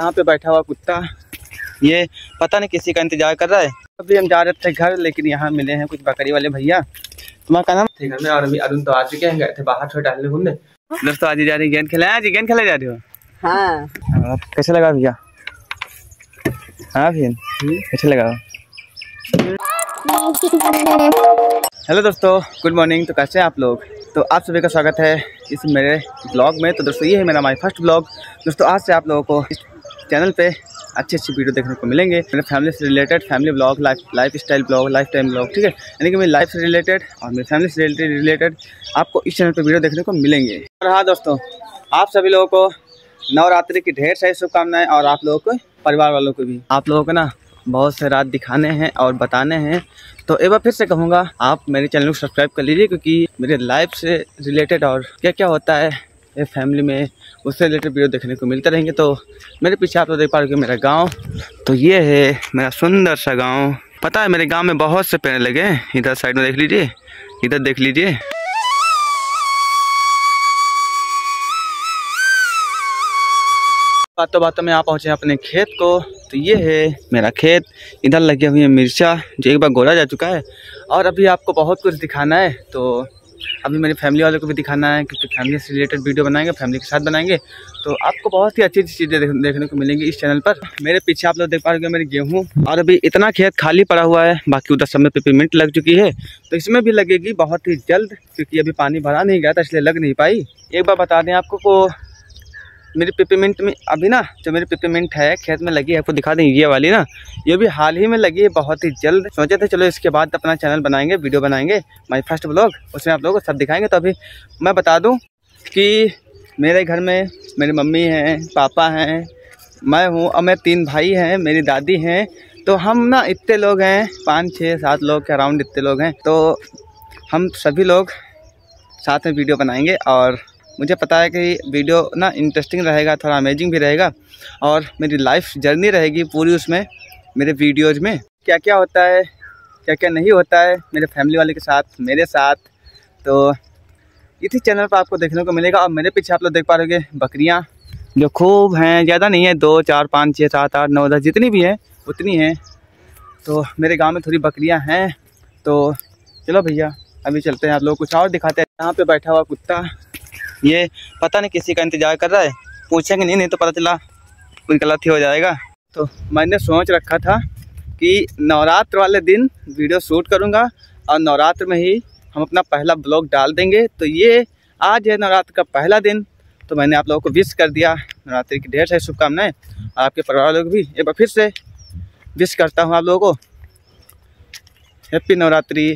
यहाँ पे बैठा हुआ कुत्ता ये पता नहीं किसी का इंतजार कर रहा है। अभी हम जा रहे थे घर, लेकिन यहाँ मिले हैं कुछ बकरी वाले भैया। तुम्हारा क्या नाम थे घर में? और अभी अरुण तो आ चुके हैं, गए थे बाहर छोड़ डालने घूमने। दोस्तों आज ही जा रही है गेंद खेला, आज ही गेंद खेला जा रही हो? हाँ। कैसे लगा भैया? हाँ भैया कैसे लगा? हेलो दोस्तों, गुड मॉर्निंग। तो कैसे हैं आप लोग? तो आप सभी का स्वागत है इस मेरे ब्लॉग में। तो दोस्तों ये है मेरा माई फर्स्ट ब्लॉग। दोस्तों आज से आप लोगों को इस चैनल पे अच्छी अच्छी वीडियो देखने को मिलेंगे, मेरे फैमिली से related, family blog, lifestyle blog, life time blog, ठीक है। यानी कि मेरी लाइफ से रिलेटेड और मेरी फैमिली से रिलेटेड आपको इस चैनल पर वीडियो देखने को मिलेंगे। और हाँ दोस्तों, आप सभी लोगों को नवरात्रि की ढेर सारी शुभकामनाएँ, और आप लोगों को, परिवार वालों को भी। आप लोगों को ना बहुत से रात दिखाने हैं और बताने हैं। तो एक बार फिर से कहूँगा, आप मेरे चैनल को सब्सक्राइब कर लीजिए, क्योंकि मेरे लाइफ से रिलेटेड और क्या क्या होता है ये फैमिली में, उससे रिलेटेड वीडियो देखने को मिलते रहेंगे। तो मेरे पीछे आप लोग देख पा रहे हो मेरा गांव। तो ये है मेरा सुंदर सा गांव। पता है मेरे गांव में बहुत से पेड़ लगे हैं। इधर साइड में देख लीजिए, इधर देख लीजिए। बातों बातों में आप पहुँचे अपने खेत को। तो ये है मेरा खेत, इधर लगी हुई है मिर्चा जो एक बार गोला जा चुका है। और अभी आपको बहुत कुछ दिखाना है, तो अभी मेरी फैमिली वालों को भी दिखाना है, क्योंकि फैमिली से रिलेटेड वीडियो बनाएंगे, फैमिली के साथ बनाएंगे। तो आपको बहुत ही अच्छी अच्छी चीज़ें देखने को मिलेंगी इस चैनल पर। मेरे पीछे आप लोग देख पा रहे हो मेरे गेहूँ। और अभी इतना खेत खाली पड़ा हुआ है, बाकी उधर सब में पेपरमिंट लग चुकी है, तो इसमें भी लगेगी बहुत ही जल्द, क्योंकि अभी पानी भरा नहीं गया था इसलिए लग नहीं पाई। एक बार बता दें आपको को मेरी पेपरमिंट में अभी ना, जो मेरी पेपरमिंट है खेत में लगी है, आपको दिखा दें ये वाली ना, ये भी हाल ही में लगी है बहुत ही जल्द। सोचे थे चलो इसके बाद अपना चैनल बनाएंगे, वीडियो बनाएंगे, माय फर्स्ट ब्लॉग, उसमें आप लोगों को सब दिखाएंगे। तो अभी मैं बता दूं कि मेरे घर में मेरी मम्मी हैं, पापा हैं, मैं हूँ और मेरे 3 भाई हैं, मेरी दादी हैं। तो हम ना इतने लोग हैं, 5 6 7 लोग के अराउंड इतने लोग हैं। तो हम सभी लोग साथ में वीडियो बनाएंगे, और मुझे पता है कि वीडियो ना इंटरेस्टिंग रहेगा, थोड़ा अमेजिंग भी रहेगा, और मेरी लाइफ जर्नी रहेगी पूरी उसमें, मेरे वीडियोज़ में क्या क्या होता है, क्या क्या नहीं होता है, मेरे फैमिली वाले के साथ, मेरे साथ। तो इसी चैनल पर आपको देखने को मिलेगा। और मेरे पीछे आप लोग देख पा रहे होंगे बकरियाँ जो खूब हैं, ज़्यादा नहीं है, 2 4 5 6 7 8 9 10 जितनी भी हैं उतनी हैं। तो मेरे गाँव में थोड़ी बकरियाँ हैं। तो चलो भैया अभी चलते हैं, आप लोग कुछ और दिखाते हैं। यहाँ पर बैठा हुआ कुत्ता ये पता नहीं किसी का इंतजार कर रहा है, पूछेंगे नहीं, नहीं तो पता चला कोई गलत ही हो जाएगा। तो मैंने सोच रखा था कि नवरात्र वाले दिन वीडियो शूट करूंगा और नवरात्र में ही हम अपना पहला ब्लॉग डाल देंगे। तो ये आज है नवरात्र का पहला दिन, तो मैंने आप लोगों को विश कर दिया नवरात्रि की ढेर सारी शुभकामनाएँ, और आपके परिवार वालों को भी एक बार फिर से विश करता हूँ आप लोगों को हैप्पी नवरात्रि।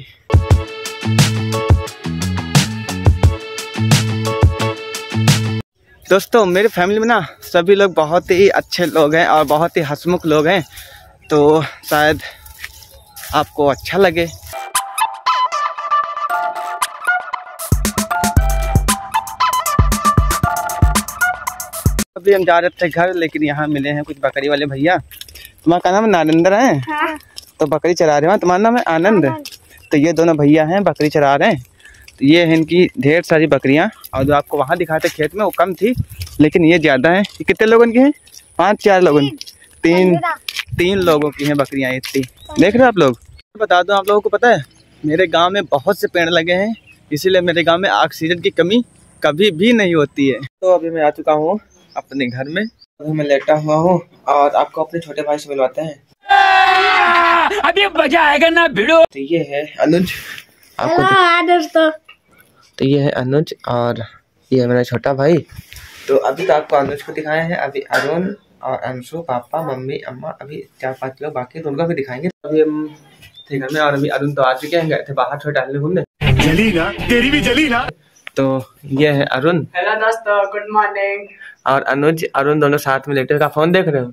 दोस्तों मेरे फैमिली में ना सभी लोग बहुत ही अच्छे लोग हैं और बहुत ही हंसमुख लोग हैं, तो शायद आपको अच्छा लगे। अभी हम जा रहे थे घर, लेकिन यहाँ मिले हैं कुछ बकरी वाले भैया। तुम्हारा क्या नाम है? नानंदर है। हाँ। तो बकरी चरा रहे हो, तुम्हारा नाम है आनंद। तो ये दोनों भैया हैं, बकरी चरा रहे हैं। तो ये है इनकी ढेर सारी बकरियां, और जो आपको वहाँ दिखाते खेत में वो कम थी, लेकिन ये ज़्यादा है। ये कितने लोगों की हैं? 5 4 लोगों की, 3 लोगों की हैं बकरियां इतनी। देख रहे हो आप लोग? बता दूं आप लोगों को, पता है मेरे गांव में बहुत से पेड़ लगे हैं, इसीलिए मेरे गांव में ऑक्सीजन की कमी कभी भी नहीं होती है। तो अभी मैं आ चुका हूँ अपने घर में, अभी मैं लेटा हुआ हूँ, और आपको अपने छोटे भाई से मिलवाते हैं, अभी मजा आएगा ना भिड़ो। तो ये है अनुज, आपको तो ये है अनुज, और ये है मेरा छोटा भाई। तो अभी तो आपको अनुज को दिखाए हैं, अभी अरुण और अंशु, पापा, मम्मी, अम्मा, अभी 4 5 लोग बाकी तो उनको भी दिखाएंगे। अभी हम थे घर में, और अभी अरुण तो आ चुके हैं, गए थे बाहर छोड़ डालने घूमने। जली ना तेरी भी जली ना। तो ये है अरुण। हेलो दोस्तों, गुड मॉर्निंग। और अनुज अरुण दोनों साथ में लेटे हुए। फोन देख रहे हो?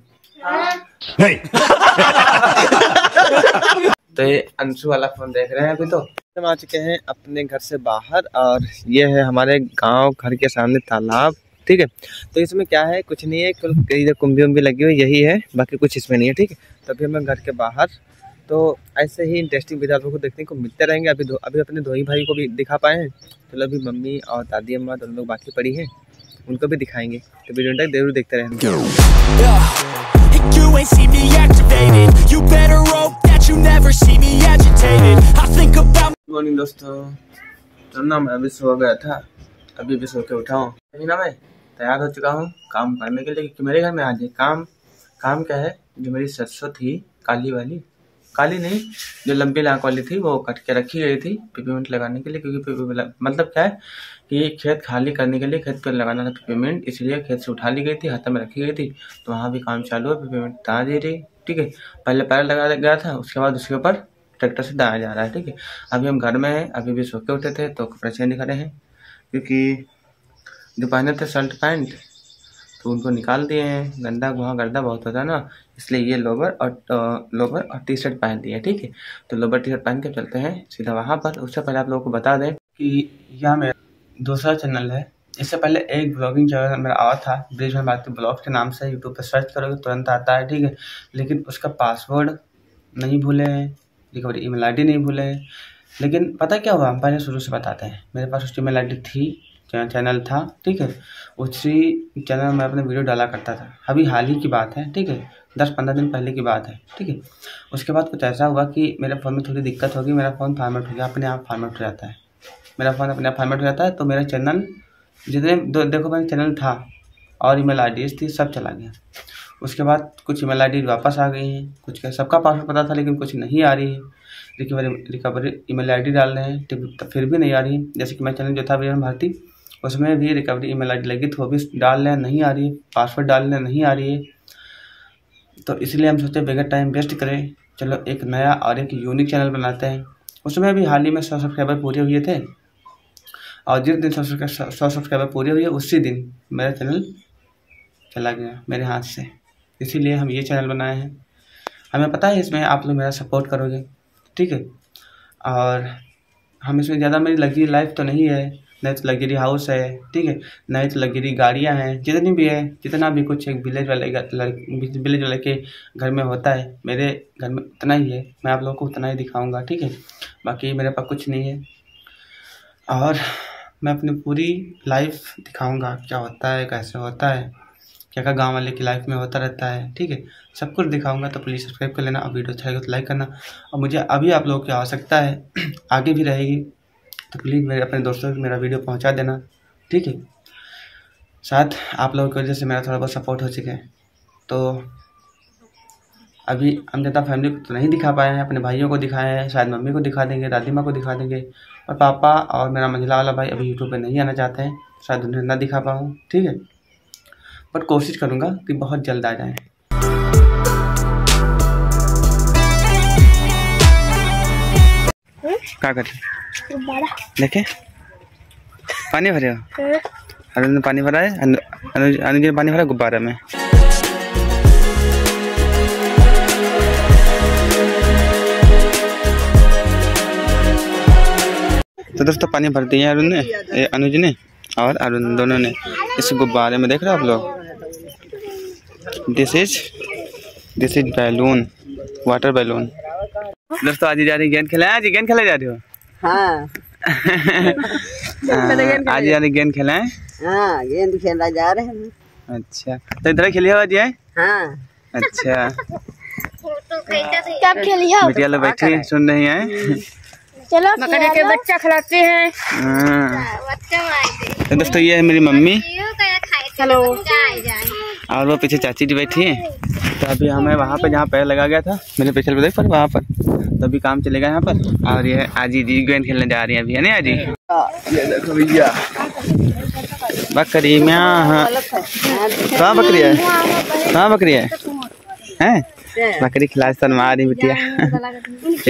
तो ये अंशु वाला फोन देख रहे हैं अभी। तो हम आ चुके हैं अपने घर से बाहर, और ये है हमारे गांव, घर के सामने तालाब, ठीक है। तो इसमें क्या है? कुछ नहीं है, कुल कुंभी उम्भी लगी हुई यही है, बाकी कुछ इसमें नहीं है, ठीक है। तो अभी हम घर के बाहर, तो ऐसे ही इंटरेस्टिंग वीडियो आप लोगों को देखने को मिलते रहेंगे। अभी अपने 2 ही भाई को भी दिखा पाए हैं, चलो अभी मम्मी और दादी अम्मा दोनों लोग बाकी पड़ी हैं, उनको भी दिखाएंगे। तो वीडियो तक जरूर देखते रहेंगे। always see me activated. You better hope that you never see me agitated. I think about Good morning दोस्तों। चलना मैं अभी सो गया था, अभी भी सो के उठा हूँ। ना मैं तैयार हो चुका हूँ काम करने के लिए, क्योंकि मेरे घर में आज काम क्या है, जो मेरी सरसों थी काली वाली, काली नहीं जो लंबी लाख वाली थी, वो कट के रखी गई थी पेपीमेंट लगाने के लिए। क्योंकि मतलब क्या है कि खेत खाली करने के लिए खेत पर लगाना था पेपीमेंट, इसलिए खेत से उठा ली गई थी, हाथ में रखी गई थी। तो वहाँ भी काम चालू है, पेपीमेंट दाना दे रही। ठीक है, पहले पैर लगा गया था, उसके बाद उसके ऊपर ट्रैक्टर से दाना जा रहा है। ठीक है, अभी हम घर में हैं, अभी भी सो के उठे थे तो कपड़े चेंज करे हैं, क्योंकि जो पहने थे शर्ट पैंट तो उनको निकाल दिए हैं। गंदा वहाँ गर्दा बहुत होता है ना, इसलिए ये लोवर और टी शर्ट पहन दिए। ठीक है, तो लोवर टी शर्ट पहन के चलते हैं सीधा वहाँ पर। उससे पहले आप लोगों को बता दें कि यह मेरा दूसरा चैनल है। इससे पहले एक ब्लॉगिंग चैनल मेरा आया था बृजभन भारती ब्लॉग के नाम से, यूट्यूब पर सर्च करोगे तुरंत आता है। ठीक है, लेकिन उसका पासवर्ड नहीं भूले हैं, रिकवरी ईमेल आई डी नहीं भूले हैं। लेकिन पता क्या हुआ, हम पहले शुरू से बताते हैं। मेरे पास उस ईमेल आई डी थी, चैनल था। ठीक है, उसी चैनल में अपने वीडियो डाला करता था। अभी हाल ही की बात है, ठीक है 10-15 दिन पहले की बात है। ठीक है, उसके बाद कुछ ऐसा हुआ कि मेरे फ़ोन में थोड़ी दिक्कत होगी, मेरा फ़ोन फॉर्मेट हो गया, अपने आप फॉर्मेट हो जाता है। मेरा फ़ोन अपने आप फॉर्मेट हो जाता है, तो मेरा चैनल जितने देखो मेरा चैनल था और ईमेल आईडीज़ थी, सब चला गया। उसके बाद कुछ ईमेल आईडी वापस आ गई हैं, कुछ का सबका पासवर्ड पता था लेकिन कुछ नहीं आ रही है। रिकवरी ईमेल आईडी डाल रहे हैं, तो फिर भी नहीं आ रही है। जैसे कि मेरा चैनल जो था बृजभन भारती, उसमें भी रिकवरी ईमेल आईडी लगी थी, वो भी डाल रहे नहीं आ रही, पासवर्ड डालने नहीं आ रही है। तो इसलिए हम सोचे बगैर टाइम वेस्ट करें, चलो एक नया और एक यूनिक चैनल बनाते हैं। उसमें भी हाल ही में 100 सब्सक्राइबर पूरे हुए थे, और जिस दिन 100 सब्सक्राइबर पूरे हुए उसी दिन मेरा चैनल चला गया मेरे हाथ से। इसीलिए हम ये चैनल बनाए हैं, हमें पता है इसमें आप लोग मेरा सपोर्ट करोगे। ठीक है, और हम इसमें ज़्यादा मेरी लग्जरी लाइफ तो नहीं है, नहीं तो लग्जरी हाउस है। ठीक है, नहीं तो लग्जरी गाड़ियाँ हैं, जितनी भी है जितना भी कुछ एक विलेज वाले के घर में होता है, मेरे घर में उतना ही है। मैं आप लोगों को उतना ही दिखाऊंगा। ठीक है, बाकी मेरे पास कुछ नहीं है, और मैं अपनी पूरी लाइफ दिखाऊंगा क्या होता है, कैसे होता है, क्या क्या गाँव वाले की लाइफ में होता रहता है। ठीक है, सब कुछ दिखाऊंगा। तो प्लीज़ सब्सक्राइब कर लेना, और वीडियो अच्छा लगेगा तो लाइक करना। और मुझे अभी आप लोगों की आवश्यकता है, आगे भी रहेगी, तो प्लीज़ मेरे अपने दोस्तों को मेरा वीडियो पहुंचा देना। ठीक है, साथ आप लोगों की वजह से मेरा थोड़ा बहुत सपोर्ट हो सके। तो अभी हम ज़्यादा फैमिली को तो नहीं दिखा पाए हैं, अपने भाइयों को दिखाए हैं, शायद मम्मी को दिखा देंगे, दादी माँ को दिखा देंगे, और पापा और मेरा मंझला वाला भाई अभी यूट्यूब पर नहीं आना चाहते हैं, शायद उन्हें ना दिखा पाऊँ। ठीक है, बट कोशिश करूँगा कि बहुत जल्द आ जाएँ। क्या करते देखे पानी भरे हो, अनुज ने पानी भरा है, अनुज ने पानी भरा गुब्बारे में। तो दोस्तों पानी भर दिया है अनुज ने और अरुण दोनों ने इस गुब्बारे में। देख रहे हो आप लोग, this is balloon, water balloon. दोस्तों आज ही जा रही गेंद खेला, आज गेंद खेला जा रही हो। हाँ आज यानी गेंद खेलाएं। हाँ गेंद खेला जा रहे हैं। अच्छा तो इधर खेलिए आज ये। हाँ अच्छा कब खेलिए, बिटिया लोग बैठे सुन रही हैं। चलो मकड़े के बच्चा खिलाते हैं। हाँ दोस्तों ये है मेरी मम्मी, हेलो, और वो पीछे चाची जी बैठी है। तो अभी हमें वहाँ पे जहाँ पैर लगा गया था मेरे पिछले पर, देख पर वहाँ पर तो अभी काम चलेगा यहाँ पर। और ये आजी जी गेंद खेलने जा रही है अभी, है ना आजी। ये देखो भैया बकरी में। हाँ कहाँ बकरी है, कहाँ बकरी है, हैं बकरी खिला शर्मा रही बिटिया।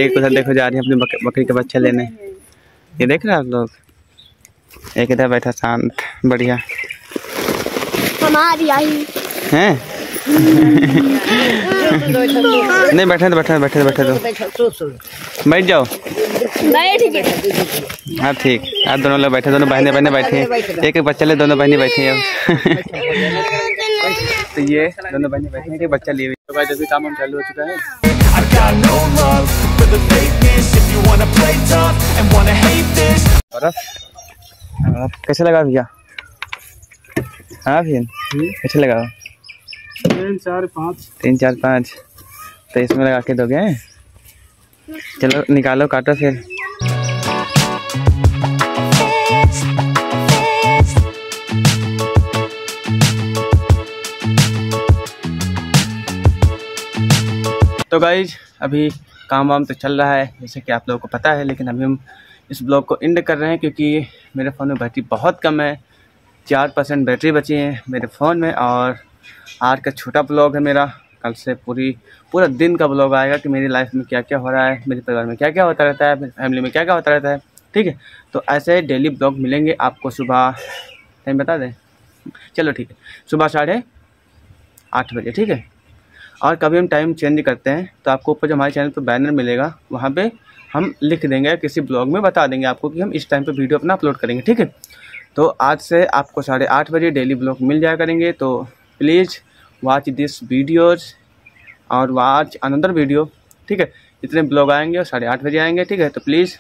एक उधर देखो जा रही है अपनी बकरी का बच्चा लेने, ये देख रहे हैं आप लोग। एक इधर बैठा शांत बढ़िया है, नहीं बैठे तो बैठे तो बैठ जाओ। हाँ ठीक, आप दोनों लोग बैठे, दोनों बहने बैठे, एक एक बच्चा ले, दोनों बहने बैठी हैं। तो ये दोनों बहने बैठे हैं कि बच्चा लिए हुए। तो भाई जैसे काम हम चालू हो चुका है। कैसे लगा भैया, हाँ भैया कैसे लगा, 3 4 5 तो इसमें लगा के दोगे। चलो निकालो, काटो फिर। तो गाइज अभी काम वाम तो चल रहा है जैसे कि आप लोगों को पता है, लेकिन अभी हम इस ब्लॉग को एंड कर रहे हैं क्योंकि मेरे फ़ोन में बैटरी बहुत कम है। 4% बैटरी बची है मेरे फ़ोन में और आज का छोटा ब्लॉग है मेरा। कल से पूरा दिन का ब्लॉग आएगा कि मेरी लाइफ में क्या क्या हो रहा है, मेरे परिवार में क्या क्या होता रहता है, मेरी फैमिली में क्या क्या होता रहता है। ठीक है, तो ऐसे डेली ब्लॉग मिलेंगे आपको। सुबह टाइम बता दें, चलो ठीक है, सुबह 8:30 बजे। ठीक है, और कभी हम टाइम चेंज करते हैं तो आपको ऊपर जो हमारे चैनल पर बैनर मिलेगा वहाँ पे हम लिख देंगे, किसी ब्लॉग में बता देंगे आपको कि हम इस टाइम पे वीडियो अपना अपलोड करेंगे। ठीक है, तो आज से आपको 8:30 बजे डेली ब्लॉग मिल जाया करेंगे। तो प्लीज़ वॉच दिस वीडियोज़ और वॉच अनदर वीडियो। ठीक है, इतने ब्लॉग आएंगे और 8:30 बजे आएंगे। ठीक है, तो please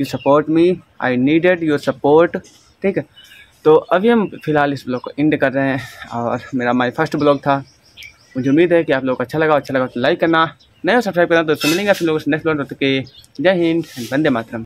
you support me, I needed your support. ठीक है, तो अभी हम फ़िलहाल इस ब्लॉग को एंड कर रहे हैं और मेरा फर्स्ट ब्लॉग था। मुझे उम्मीद है कि आप लोग को अच्छा लगा तो लाइक करना, नया सब्सक्राइब करना। दोस्तों मिलेंगे आप लोगों से नेक्स्ट ब्लॉग। जय हिंद, वंदे मातरम।